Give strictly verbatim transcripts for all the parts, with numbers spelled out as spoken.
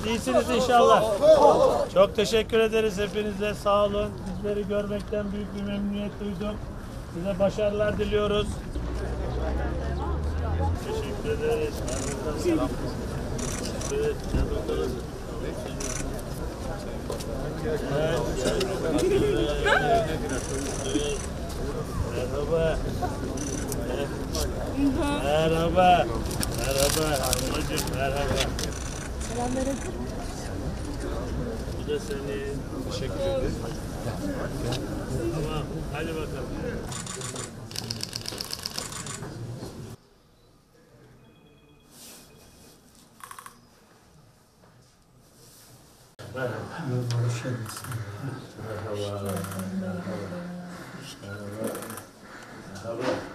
nasılsınız? İyisiniz inşallah. Çok teşekkür ederiz hepinize. Sağ olun. Sizleri görmekten büyük bir memnuniyet duydum. Size başarılar diliyoruz. Teşekkür ederiz. Evet. Merhaba. Merhaba. Merhaba, amacım merhaba. Selamünaleyküm. Bu da senin. Teşekkür ederim. Tamam, hadi bakalım. Merhaba. Merhaba. Merhaba. Merhaba. Merhaba. Teşekkür ederim.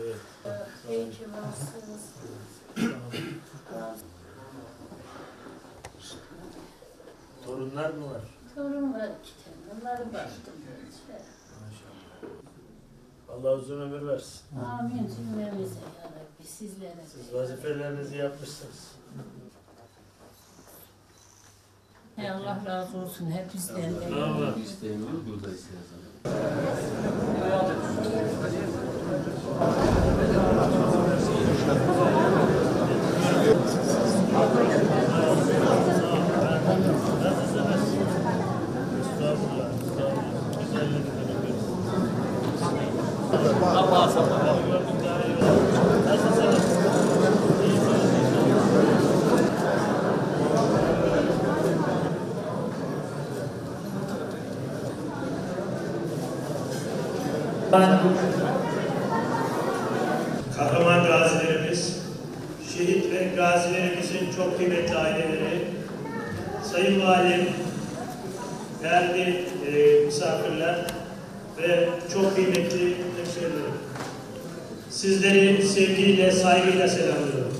Evet. İyi ki varsınız. Torunlar mı var? Torun var iki tane. Onları baktım. Maşallah. Allah uzun ömür versin. Amin. Cümlemize ya Rabbi. Sizlere. Siz vazifelerinizi yapmışsınız. Hey Allah razı olsun. Hep isteyen de. Allah isteyen olur. Burada isteyen Kahraman gazilerimiz, şehit ve gazilerimizin çok kıymetli aileleri, sayın valim, değerli e, misafirler ve çok kıymetli hemşehrilerim, sizleri sevgiyle, saygıyla selamlıyorum.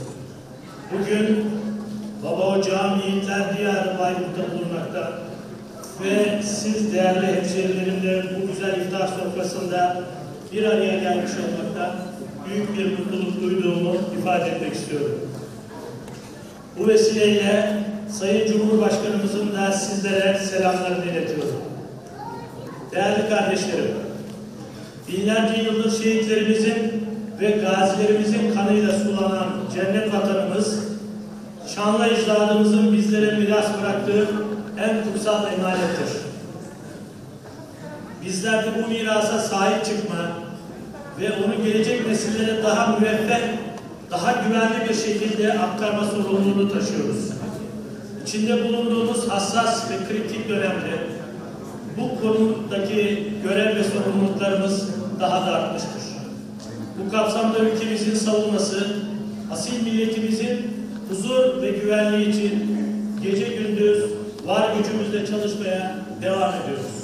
Bugün Baba Ocağı Yiğitler Diyarı Bayburt'ta bulunmakta ve siz değerli hemşehrilerimle bu güzel iftar sofrasında bir araya gelmiş olmaktan büyük bir mutluluk duyduğumu ifade etmek istiyorum. Bu vesileyle Sayın Cumhurbaşkanımızın da sizlere selamlarını iletiyorum. Değerli kardeşlerim, binlerce yıldır şehitlerimizin ve gazilerimizin kanıyla sulanan cennet vatanımız, şanlı ecdadımızın bizlere miras bıraktığı en kutsal emanettir. Bizler de bu mirasa sahip çıkma ve onu gelecek nesillere daha müveffek, daha güvenli bir şekilde aktarma sorumluluğunu taşıyoruz. İçinde bulunduğumuz hassas ve kritik dönemde bu konudaki görev ve sorumluluklarımız daha da artmıştır. Bu kapsamda ülkemizin savunması, asil milletimizin huzur ve güvenliği için gece gündüz var gücümüzle çalışmaya devam ediyoruz.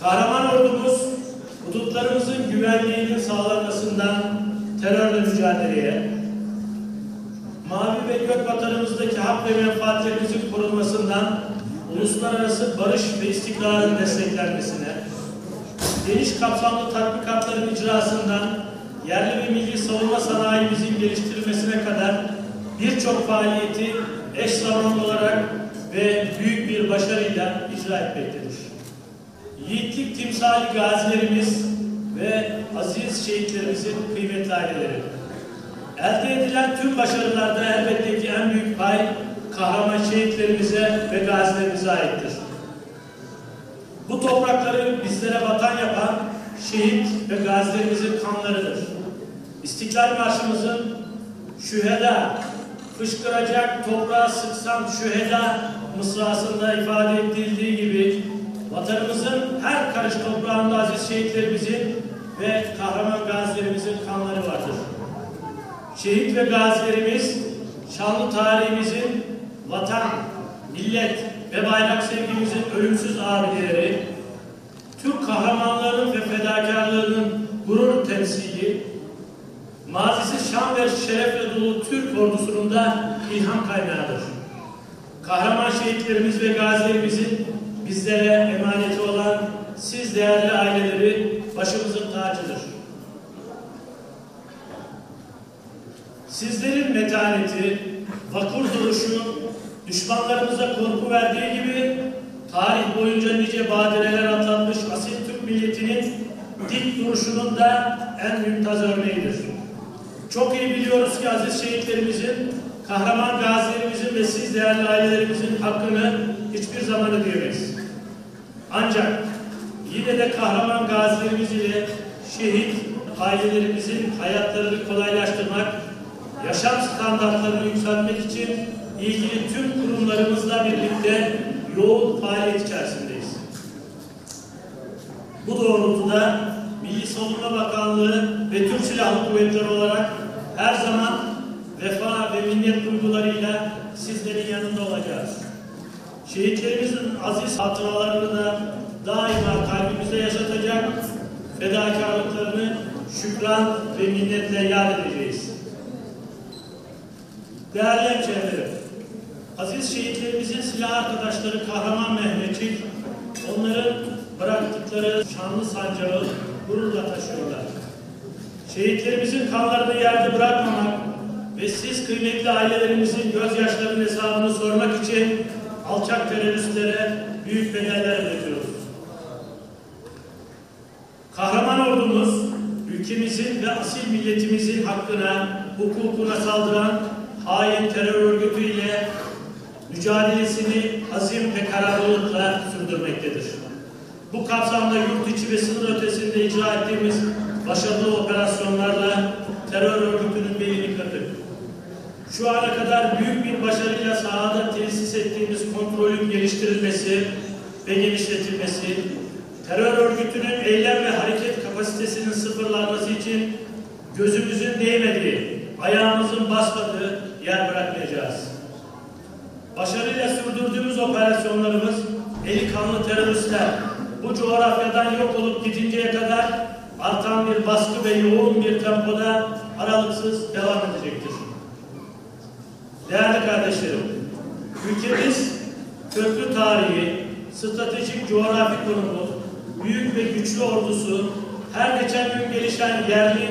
Kahraman ordumuz, hudutlarımızın güvenliğinin sağlanmasından terörle mücadeleye, mavi ve gök vatanımızdaki hak ve menfaatlerimizin korunmasından uluslararası barış ve istikrarın desteklenmesine, geniş kapsamlı tatbikatların icrasından yerli ve milli savunma sanayimizin geliştirilmesine kadar birçok faaliyeti eş zamanlı olarak ve büyük bir başarıyla icra etmektedir. Yiğitlik timsali gazilerimiz ve aziz şehitlerimizin kıymetli aileleri. Elde edilen tüm başarılarda elbette ki en büyük pay kahraman şehitlerimize ve gazilerimize aittir. Bu toprakları bizlere vatan yapan şehit ve gazilerimizin kanlarıdır. İstiklal Marşımızın şüheda, fışkıracak toprağa sıksam şüheda mısrasında ifade edildiği gibi vatanımızın her karış toprağında aziz şehitlerimizin ve kahraman gazilerimizin kanları vardır. Şehit ve gazilerimiz, şanlı tarihimizin vatan, millet ve bayrak sevgimizin ölümsüz abileri, Türk kahramanlarının ve fedakarlarının gurur temsili, mazisi şan ve şerefle dolu Türk ordusunun da ilham kaynağıdır. Kahraman şehitlerimiz ve gazilerimizin bizlere emaneti olan siz değerli aileleri başımızın tacıdır. sizlerin metaneti, vakur duruşu, düşmanlarımıza korku verdiği gibi tarih boyunca nice badireler atlatmış asil Türk milletinin dik duruşunun da en mümtaz örneğidir. Çok iyi biliyoruz ki aziz şehitlerimizin, kahraman gazilerimizin ve siz değerli ailelerimizin hakkını hiçbir zaman ödeyemeyiz. Ancak yine de kahraman gazilerimiz ile şehit ailelerimizin hayatlarını kolaylaştırmak, yaşam standartlarını yükseltmek için ilgili tüm kurumlarımızla birlikte yoğun faaliyet içerisindeyiz. Bu doğrultuda Milli Savunma Bakanlığı ve Türk Silahlı Kuvvetleri olarak her zaman vefa ve minnet duygularıyla sizlerin yanında olacağız. Şehitlerimizin aziz hatıralarını da daima kalbimizde yaşatacak, fedakarlıklarını şükran ve minnetle yad edeceğiz. Değerli hemşehrilerim, aziz şehitlerimizin silah arkadaşları kahraman Mehmetçik, onların bıraktıkları şanlı sancağı gururla taşıyorlar. Şehitlerimizin kanlarını yerde bırakmamak ve siz kıymetli ailelerimizin gözyaşlarının hesabını sormak için alçak teröristlere büyük bedeller ödetiyoruz. Kahraman ordumuz, ülkemizin ve asil milletimizin hakkına, hukukuna saldıran hain terör örgütü ile mücadelesini azim ve kararlılıkla sürdürmektedir. Bu kapsamda yurt içi ve sınır ötesinde icra ettiğimiz başarılı operasyonlarla terör örgütünün belini kırdık. Şu ana kadar büyük bir başarıyla sahada tesis ettiğimiz kontrolün geliştirilmesi ve genişletilmesi, terör örgütünün eylem ve hareket kapasitesinin sıfırlanması için gözümüzün değmediği, ayağımızın basmadığı yer bırakmayacağız. Başarıyla sürdürdüğümüz operasyonlarımız, eli kanlı teröristler bu coğrafyadan yok olup gidinceye kadar artan bir baskı ve yoğun bir tempoda aralıksız devam edecektir. Değerli kardeşlerim, ülkemiz köklü tarihi, stratejik coğrafi konumu, büyük ve güçlü ordusu, her geçen gün gelişen yerli,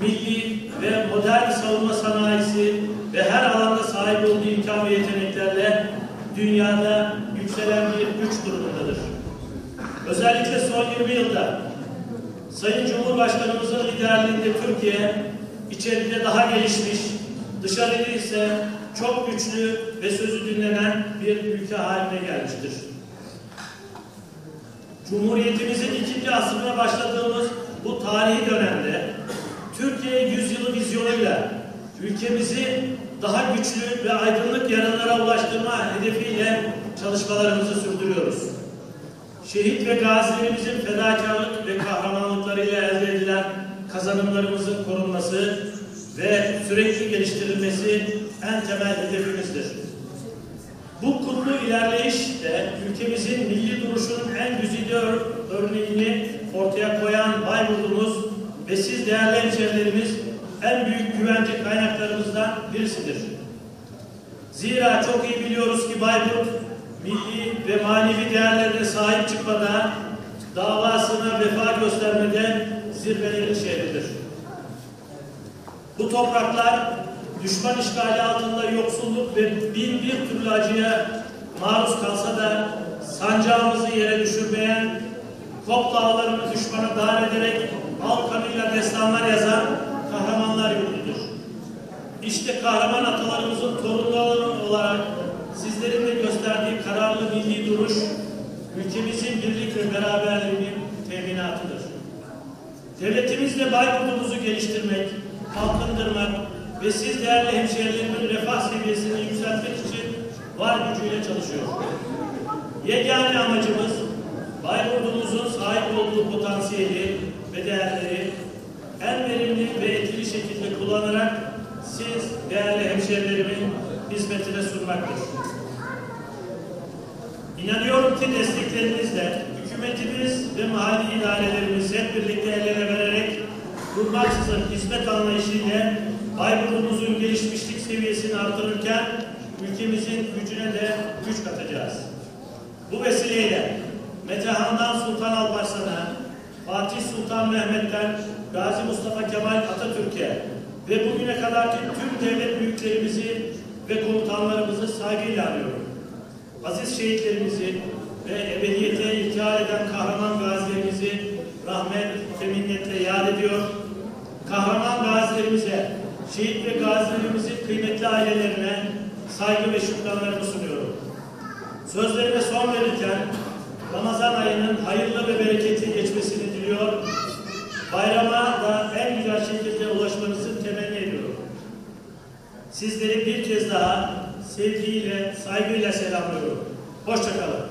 milli ve modern savunma sanayisi ve her alanda sahip olduğu imkan ve yeteneklerle dünyada yükselen bir güç durumundadır. Özellikle son yirmi yılda Sayın Cumhurbaşkanımızın liderliğinde Türkiye, içeride daha gelişmiş, dışarıda ise çok güçlü ve sözü dinlenen bir ülke haline gelmiştir. Cumhuriyetimizin ikinci asrına başladığımız bu tarihi dönemde Türkiye Yüzyılı Vizyonu'yla ülkemizi daha güçlü ve aydınlık yarınlara ulaştırma hedefiyle çalışmalarımızı sürdürüyoruz. Şehit ve gazilerimizin fedakarlık ve kahramanlıklarıyla elde edilen kazanımlarımızın korunması ve sürekli geliştirilmesi en temel hedefimizdir. Bu kutlu ilerleyiş de ülkemizin milli duruşunun en güzide örneğini ortaya koyan Bayburt'umuz ve siz değerli hemşehrilerimiz en büyük güvence kaynaklarımızdan birisidir. Zira çok iyi biliyoruz ki Bayburt, milli ve manevi değerlerine sahip çıkmada, davasına vefa göstermede zirvelerin şehridir. Bu topraklar düşman işgali altında yoksulluk ve bin bir türlü acıya maruz kalsa da sancağımızı yere düşürmeyen, Kop dağlarını düşmana dar ederek halk kanıyla destanlar yazan kahramanlar yurdudur. İşte kahraman atalarımızın torunları olarak sizlerin de gösterdiği kararlı milli duruş, ülkemizin birlik ve beraberliğinin teminatıdır. Devletimizle Bayburt'umuzu geliştirmek, kalkındırmak ve siz değerli hemşehrilerimin refah seviyesini yükseltmek için var gücüyle çalışıyor. Yegane amacımız Bayburt'umuzun sahip olduğu potansiyeli ve değerleri en verimli ve etkili şekilde kullanarak siz değerli hemşehrilerimin hizmetine sunmaktır. İnanıyorum ki desteklerinizle hükümetimiz ve mahalli idarelerimiz hep birlikte el ele vererek durmaksızın hizmet anlayışıyla Bayburt'umuzun gelişmişlik seviyesini artırırken ülkemizin gücüne de güç katacağız. Bu vesileyle Mete Han'dan Sultan Alparslan'a, Fatih Sultan Mehmet'ten Gazi Mustafa Kemal Atatürk'e, ve bugüne kadarki tüm devlet büyüklerimizi ve komutanlarımızı saygıyla anıyorum. Aziz şehitlerimizi ve ebediyete ihtiyar eden kahraman gazilerimizi rahmet ve minnetle yad ediyor. Kahraman gazilerimize, şehit ve gazilerimizin kıymetli ailelerine saygı ve şükranlarımı sunuyorum. Sözlerime son verirken Ramazan ayının hayırlı ve bereketli geçmesini diliyor. Bayrama da en güzel şekilde ulaşmanızı temenni ediyorum. Sizleri bir kez daha sevgiyle, saygıyla selamlıyorum. Hoşça kalın.